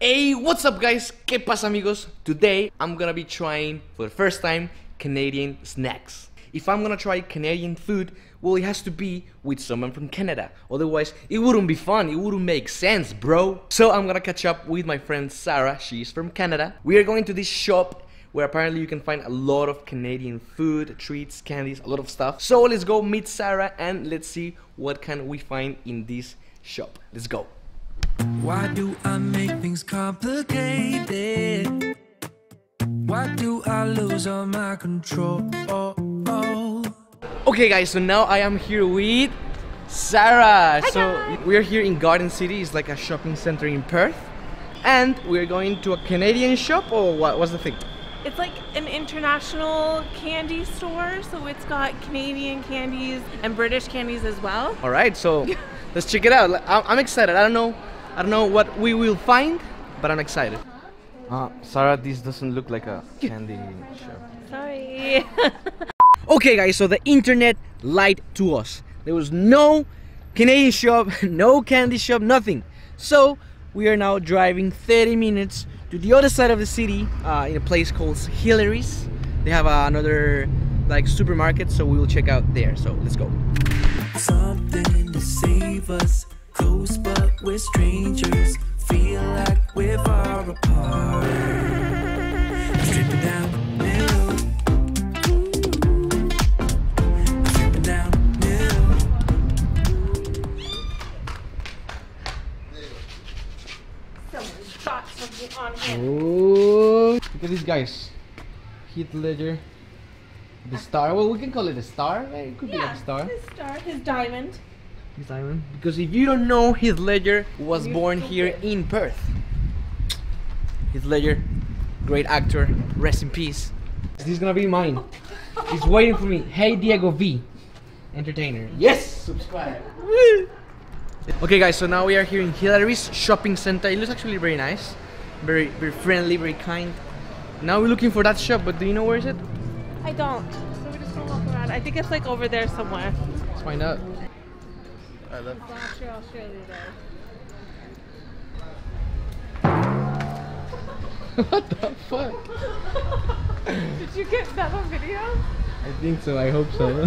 Hey, what's up guys? ¿Qué pasa amigos? Today I'm gonna be trying for the first time Canadian snacks. If I'm gonna try Canadian food, well, it has to be with someone from Canada. Otherwise, it wouldn't be fun. It wouldn't make sense, bro. So I'm gonna catch up with my friend Sarah. She's from Canada. We are going to this shop where apparently you can find a lot of Canadian food, treats, candies, a lot of stuff. So let's go meet Sarah and let's see what can we find in this shop. Let's go. Why do I make things complicated? Why do I lose all my control? Okay guys, so now I am here with Sarah. Hi, so guys. We are here in Garden City. It's like a shopping center in Perth. And we're going to a Canadian shop, or what's the thing? It's like an international candy store, so it's got Canadian candies and British candies as well. Alright, so let's check it out. I'm excited. I don't know what we will find, but I'm excited. Sarah, this doesn't look like a candy shop. Sorry. Okay guys, so the internet lied to us. There was no Canadian shop, no candy shop, nothing. So we are now driving 30 minutes to the other side of the city, in a place called Hillary's. They have another like supermarket, so we will check out there. So let's go. Something to save us, close but we're strangers, feel like we're far apart. Stripping down middle, stripping down middle. Someone's thoughts will be on him. Oh, look at these guys, Heath Ledger. The star, well, we can call it a star, it could be like a star. His star, his diamond. His diamond, because if you don't know, Heath Ledger was born here in Perth. Heath Ledger, great actor, rest in peace. This is gonna be mine. He's waiting for me. HeyDiegoV, entertainer. Yes, subscribe. Okay guys, so now we are here in Hillary's shopping center. It looks actually very nice, very friendly, very kind. Now we're looking for that shop, but do you know where is it? I don't. So we're just gonna walk around. I think it's like over there somewhere. Let's find out. I love it. I'll show you there. What the fuck? Did you get that on video? I think so. I hope so.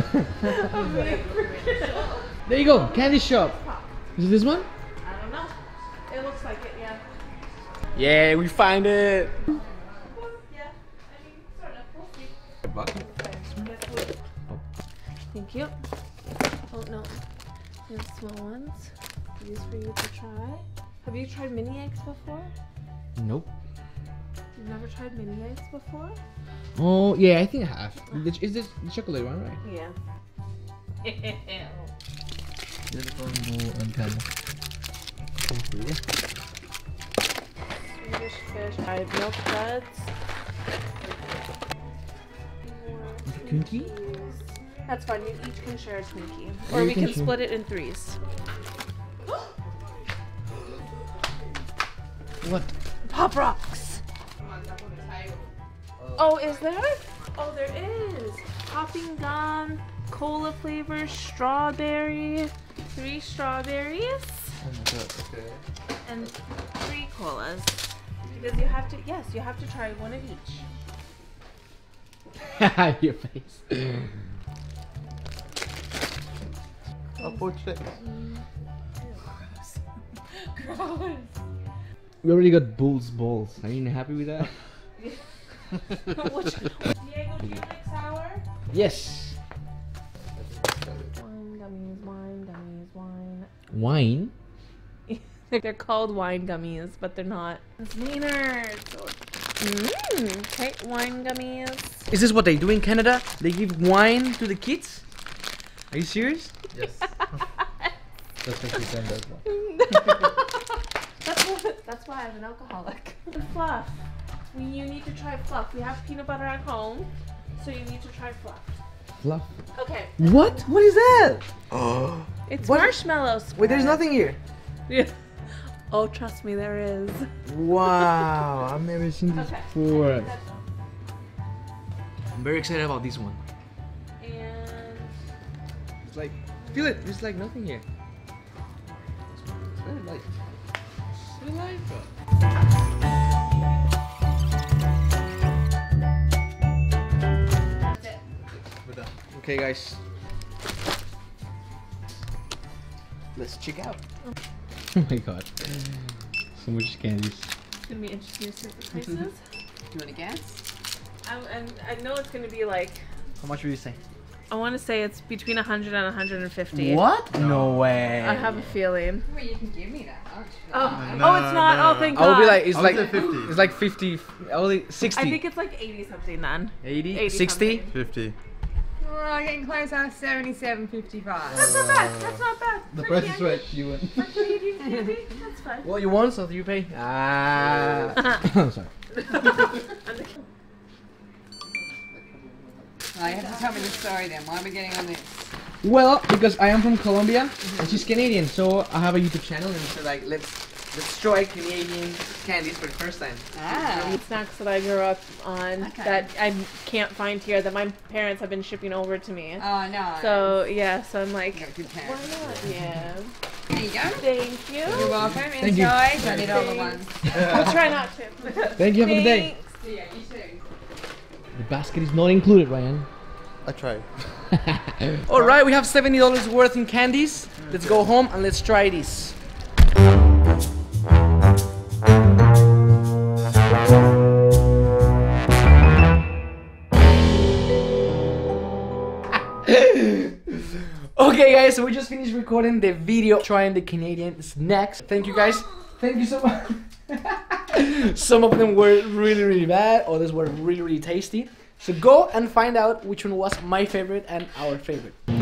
There you go. Candy shop. Is it this one? I don't know. It looks like it, yeah. Yeah, we find it. Bucket. Oh. Thank you. Oh no, there's small ones. These for you to try. Have you tried mini eggs before? Nope. You've never tried mini eggs before? Oh yeah, I think I have. Is this the chocolate one, right? Yeah. Swedish fish. I have milk duds. Cookie? That's fine, you each can share a cookie. Or we can split it in threes. What? Pop rocks! Oh, is there? Oh, there is! Popping gum, cola flavor, strawberry, 3 strawberries. Oh my god, okay. And 3 colas. Because you have to, yes, you have to try one of each. Your face. Oh, poor chick. Gross. Gross. We already got bull's balls. Are you happy with that? Diego, do you like sour? Yes. Wine gummies, wine gummies, wine. Wine? They're called wine gummies, but they're not. It's Maynard's. Okay, wine gummies. Is this what they do in Canada? They give wine to the kids? Are you serious? Yes. That's what you've done as well. That's why I'm an alcoholic. And fluff. You need to try fluff. We have peanut butter at home, so you need to try fluff. Fluff? Okay. What? What is that? It's what? Marshmallows. Wait, there's nothing here. Yeah. Oh, trust me, there is. Wow, I've never seen this before. I'm very excited about this one. And it's like, feel it. There's like nothing here. It's very light. It's very light, bro. Okay, guys. Let's check out. Oh my god. So much candies. It's gonna be interesting to see the prices. Do you wanna guess? I know it's gonna be like... How much would you say? I wanna say it's between 100 and 150. What? No way. I have a feeling. Wait, you can give me that, aren't you? Oh, no, it's not? No. Oh, thank god. I would be like, it's like 50. Only 60. I think it's like 80 something then. 80? 80 60? Something. 50. Well, I'm getting close on 77.55. That's not bad. That's not bad. The price is right. You win. That's fine. Well, you won, so you pay. I'm sorry. Well, you have to tell me the story then. Why are we getting on this? Well, because I am from Colombia and she's Canadian, so I have a YouTube channel, and so like let's try Canadian candies for the first time. Ah. Snacks that I grew up on that I can't find here that my parents have been shipping over to me. Oh, no. So, yeah, so I'm like, why not? Yeah. There you go. Thank you. You're welcome. Enjoy. Thank you. I need all the ones. I'll try not to. Thank you. Have a good day. Yeah, you too. The basket is not included, Ryan. I tried. All right, we have $70 worth in candies. Let's go home and let's try this. Okay guys, so we just finished recording the video trying the Canadian snacks. Thank you guys. Thank you so much. Some of them were really bad, others were really tasty. So go and find out which one was my favorite and our favorite.